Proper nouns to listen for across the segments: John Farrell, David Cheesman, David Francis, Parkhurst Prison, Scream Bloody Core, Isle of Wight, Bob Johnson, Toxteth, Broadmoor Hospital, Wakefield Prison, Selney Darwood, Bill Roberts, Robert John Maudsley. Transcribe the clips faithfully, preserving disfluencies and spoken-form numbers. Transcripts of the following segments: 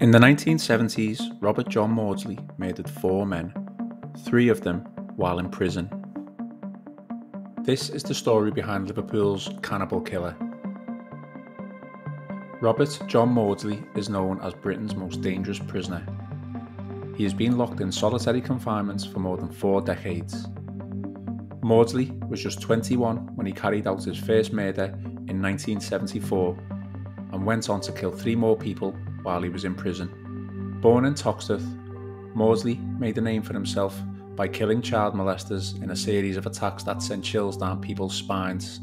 In the nineteen seventies, Robert John Maudsley murdered four men, three of them while in prison. This is the story behind Liverpool's cannibal killer. Robert John Maudsley is known as Britain's most dangerous prisoner. He has been locked in solitary confinement for more than four decades. Maudsley was just twenty-one when he carried out his first murder in nineteen seventy-four and went on to kill three more people while he was in prison. Born in Toxteth, Maudsley made a name for himself by killing child molesters in a series of attacks that sent chills down people's spines.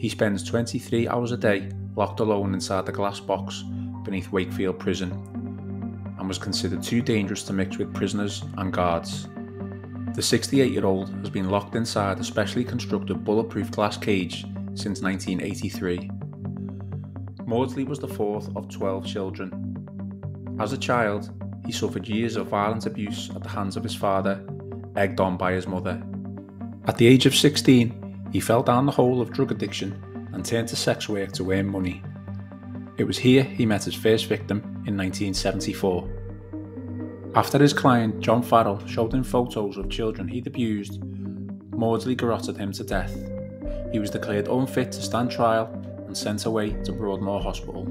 He spends twenty-three hours a day locked alone inside the glass box beneath Wakefield Prison and was considered too dangerous to mix with prisoners and guards. The sixty-eight-year-old has been locked inside a specially constructed bulletproof glass cage since nineteen eighty-three. Maudsley was the fourth of twelve children. As a child, he suffered years of violent abuse at the hands of his father, egged on by his mother. At the age of sixteen, he fell down the hole of drug addiction and turned to sex work to earn money. It was here he met his first victim in nineteen seventy-four. After his client John Farrell showed him photos of children he'd abused, Maudsley garroted him to death. He was declared unfit to stand trial and sent away to Broadmoor Hospital.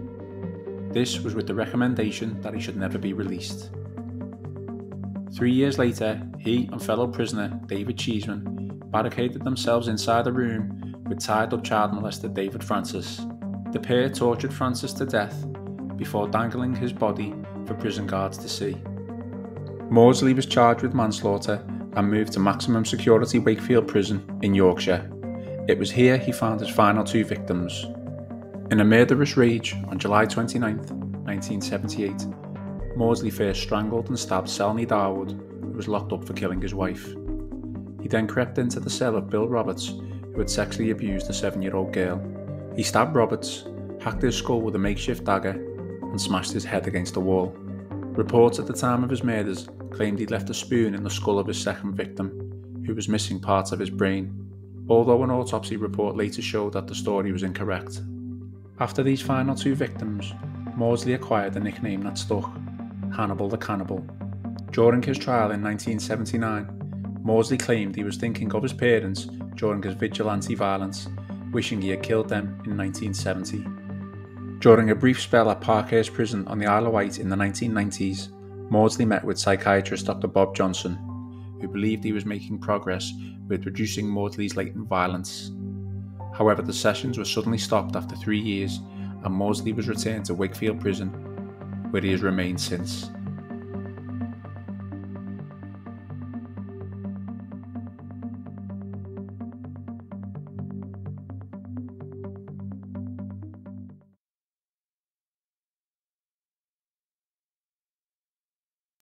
This was with the recommendation that he should never be released. Three years later, he and fellow prisoner David Cheesman barricaded themselves inside a room with tied-up child molester David Francis. The pair tortured Francis to death before dangling his body for prison guards to see. Maudsley was charged with manslaughter and moved to maximum security Wakefield Prison in Yorkshire. It was here he found his final two victims. In a murderous rage on July twenty-ninth, nineteen seventy-eight, Maudsley first strangled and stabbed Selney Darwood, who was locked up for killing his wife. He then crept into the cell of Bill Roberts, who had sexually abused a seven-year-old girl. He stabbed Roberts, hacked his skull with a makeshift dagger, and smashed his head against a wall. Reports at the time of his murders claimed he'd left a spoon in the skull of his second victim, who was missing parts of his brain, although an autopsy report later showed that the story was incorrect. After these final two victims, Maudsley acquired a nickname that stuck, Hannibal the Cannibal. During his trial in nineteen seventy-nine, Maudsley claimed he was thinking of his parents during his vigilante violence, wishing he had killed them in nineteen seventy. During a brief spell at Parkhurst Prison on the Isle of Wight in the nineteen nineties, Maudsley met with psychiatrist Doctor Bob Johnson, who believed he was making progress with reducing Maudsley's latent violence. However, the sessions were suddenly stopped after three years and Maudsley was returned to Wakefield Prison, where he has remained since.